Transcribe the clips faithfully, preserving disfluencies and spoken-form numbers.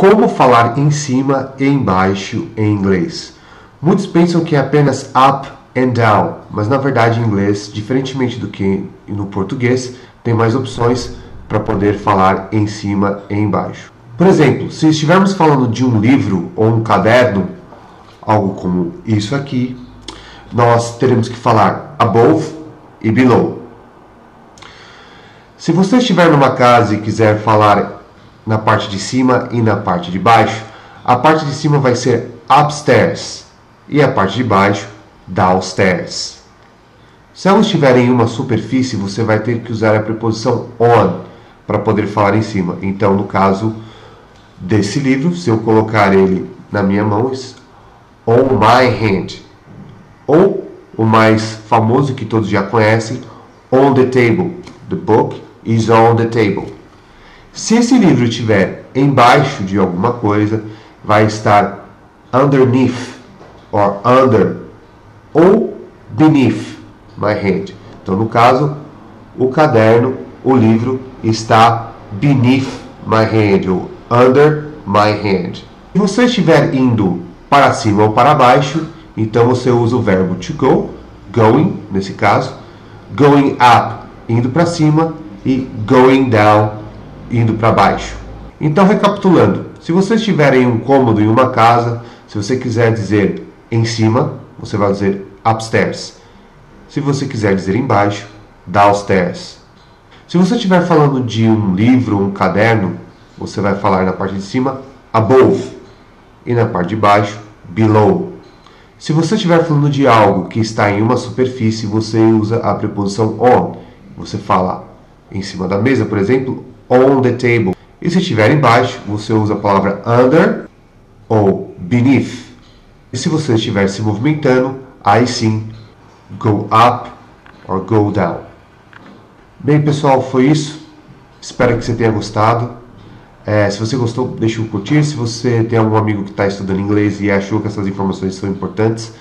Como falar em cima e embaixo em inglês? Muitos pensam que é apenas up and down, mas na verdade em inglês, diferentemente do que no português, tem mais opções para poder falar em cima e embaixo. Por exemplo, se estivermos falando de um livro ou um caderno, algo como isso aqui, nós teremos que falar above e below. Se você estiver numa casa e quiser falar na parte de cima e na parte de baixo, a parte de cima vai ser upstairs e a parte de baixo downstairs. Se ela estiver em uma superfície, você vai ter que usar a preposição on para poder falar em cima. Então, no caso desse livro, se eu colocar ele na minha mão, on my hand, ou o mais famoso que todos já conhecem, on the table, the book is on the table. Se esse livro estiver embaixo de alguma coisa, vai estar underneath, or under, ou beneath my hand. Então, no caso, o caderno, o livro, está beneath my hand, ou under my hand. Se você estiver indo para cima ou para baixo, então você usa o verbo to go, going, nesse caso, going up, indo para cima, e going down, indo para baixo. Então, recapitulando, se você estiver em um cômodo, em uma casa, se você quiser dizer em cima, você vai dizer upstairs. Se você quiser dizer embaixo, downstairs. Se você estiver falando de um livro, um caderno, você vai falar na parte de cima, above, e na parte de baixo, below. Se você estiver falando de algo que está em uma superfície, você usa a preposição on. Você fala em cima da mesa, por exemplo, on the table. E se estiver embaixo, você usa a palavra under ou beneath. E se você estiver se movimentando, aí sim, go up or go down. Bem, pessoal, foi isso. Espero que você tenha gostado. É, se você gostou, deixa um curtir. Se você tem algum amigo que está estudando inglês e achou que essas informações são importantes,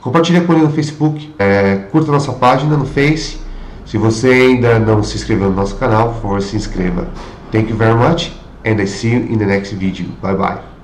compartilha com ele no Facebook. É, curta nossa página no Face. Se você ainda não se inscreveu no nosso canal, por favor, se inscreva. Thank you very much and I see you in the next video. Bye bye.